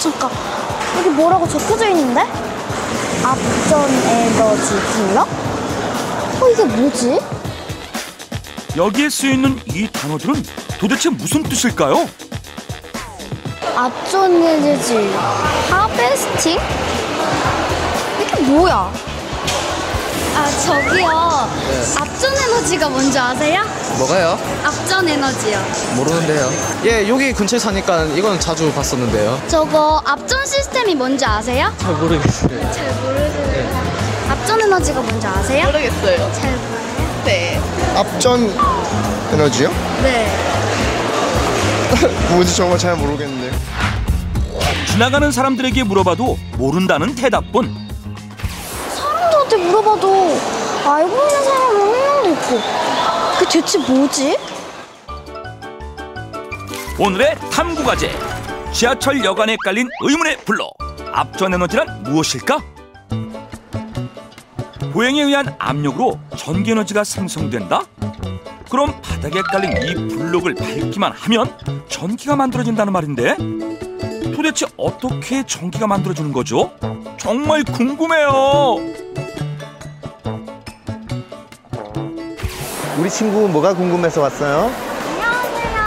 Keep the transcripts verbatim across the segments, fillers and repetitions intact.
잠깐, 여기 뭐라고 적혀져 있는데? 앞전 에너지 딜러? 어, 이게 뭐지? 여기에 쓰여있는 이 단어들은 도대체 무슨 뜻일까요? 앞전 에너지, 하베스팅? 이게 뭐야? 아, 저기요. 네. 앞전 에너지가 뭔지 아세요? 뭐가요? 앞전 에너지요. 모르는데요. 예, 여기 근처에 사니까 이건 자주 봤었는데요. 저거 앞전 시스템이 뭔지 아세요? 잘 모르겠어요. 잘 모르세요. 네. 앞전 에너지가 뭔지 아세요? 모르겠어요. 잘 모르세요? 네. 앞전 에너지요? 네. 뭔지 정말 잘 모르겠는데요. 지나가는 사람들에게 물어봐도 모른다는 대답뿐. 물어봐도 알고 있는 사람은 한 명도 있고, 그게 대체 뭐지? 오늘의 탐구과제, 지하철 여관에 깔린 의문의 블록, 앞전 에너지란 무엇일까? 보행에 의한 압력으로 전기 에너지가 생성된다? 그럼 바닥에 깔린 이 블록을 밟기만 하면 전기가 만들어진다는 말인데, 도대체 어떻게 전기가 만들어지는 거죠? 정말 궁금해요. 우리 친구 뭐가 궁금해서 왔어요? 안녕하세요.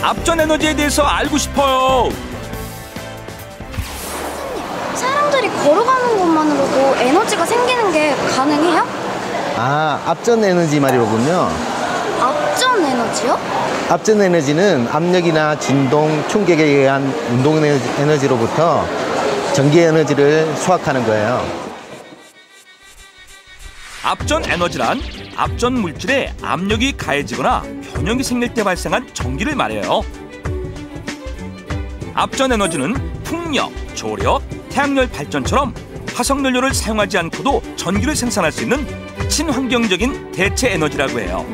앞전 에너지에 대해서 알고 싶어요. 선생님, 사람들이 걸어가는 것만으로도 에너지가 생기는 게 가능해요? 아, 앞전 에너지 말이로군요. 앞전 에너지요? 앞전 에너지는 압력이나 진동, 충격에 의한 운동 에너지로부터 전기 에너지를 수확하는 거예요. 앞전 에너지란 앞전 물질에 압력이 가해지거나 변형이 생길 때 발생한 전기를 말해요. 앞전 에너지는 풍력, 조력, 태양열 발전처럼 화석연료를 사용하지 않고도 전기를 생산할 수 있는 친환경적인 대체 에너지라고 해요.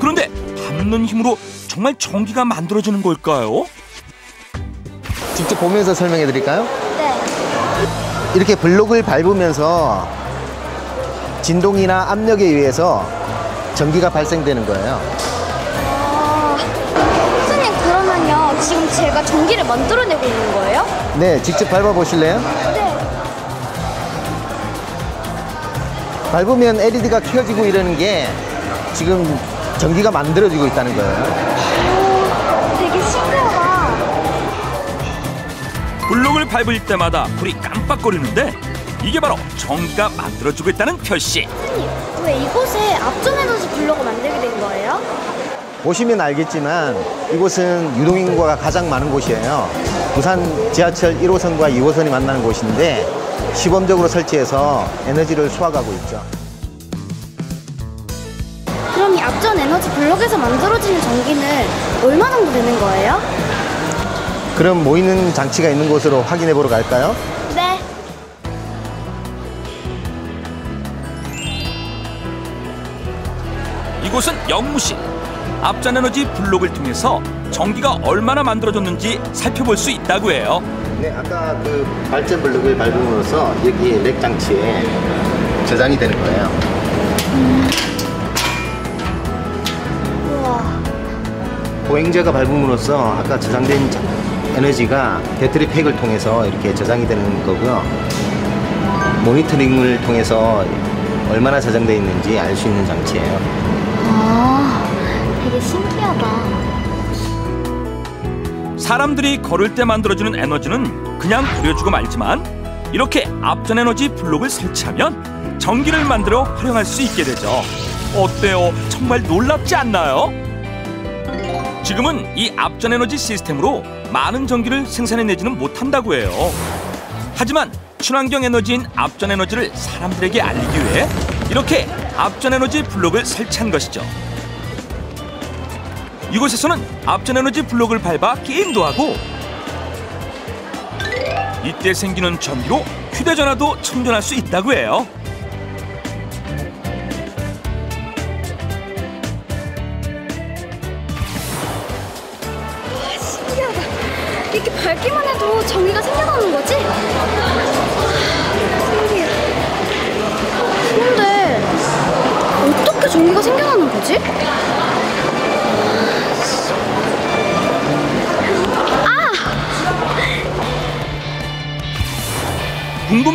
그런데 밟는 힘으로 정말 전기가 만들어지는 걸까요? 직접 보면서 설명해 드릴까요? 네. 이렇게 블록을 밟으면서 진동이나 압력에 의해서 전기가 발생되는 거예요. 아, 선생님, 그러면요, 지금 제가 전기를 만들어내고 있는 거예요? 네, 직접 밟아보실래요? 네. 밟으면 엘이디가 켜지고 이러는 게 지금 전기가 만들어지고 있다는 거예요. 오, 되게 신기하다. 블록을 밟을 때마다 불이 깜빡거리는데 이게 바로 전기가 만들어지고 있다는 표시. 선생님, 왜 이곳에 앞전 에너지 블록을 만들게 된 거예요? 보시면 알겠지만 이곳은 유동인구가 가장 많은 곳이에요. 부산 지하철 일호선과 이호선이 만나는 곳인데 시범적으로 설치해서 에너지를 소화하고 있죠. 그럼 이 앞전 에너지 블록에서 만들어지는 전기는 얼마 정도 되는 거예요? 그럼 모이는 장치가 있는 곳으로 확인해 보러 갈까요? 네. 이곳은 영무실. 앞전 에너지 블록을 통해서 전기가 얼마나 만들어졌는지 살펴볼 수 있다고 해요. 네, 아까 그 발전 블록을 밟음으로써 여기 렉 장치에 저장이 되는 거예요. 음. 우와. 보행자가 밟음으로써 아까 저장된 에너지가 배터리 팩을 통해서 이렇게 저장이 되는 거고요. 모니터링을 통해서 얼마나 저장되어 있는지 알 수 있는 장치예요. 아, 되게 신기하다. 사람들이 걸을 때 만들어지는 에너지는 그냥 버려주고 말지만 이렇게 앞전 에너지 블록을 설치하면 전기를 만들어 활용할 수 있게 되죠. 어때요? 정말 놀랍지 않나요? 지금은 이 앞전 에너지 시스템으로 많은 전기를 생산해내지는 못한다고 해요. 하지만 친환경 에너지인 앞전 에너지를 사람들에게 알리기 위해 이렇게 앞전 에너지 블록을 설치한 것이죠. 이곳에서는 앞전 에너지 블록을 밟아 게임도 하고 이때 생기는 전기로 휴대전화도 충전할 수 있다고 해요. 와, 신기하다. 이렇게 밟기만 해도 전기가 생겨나는 거지? 어떻게 전기가 생겨나는 거지? 궁금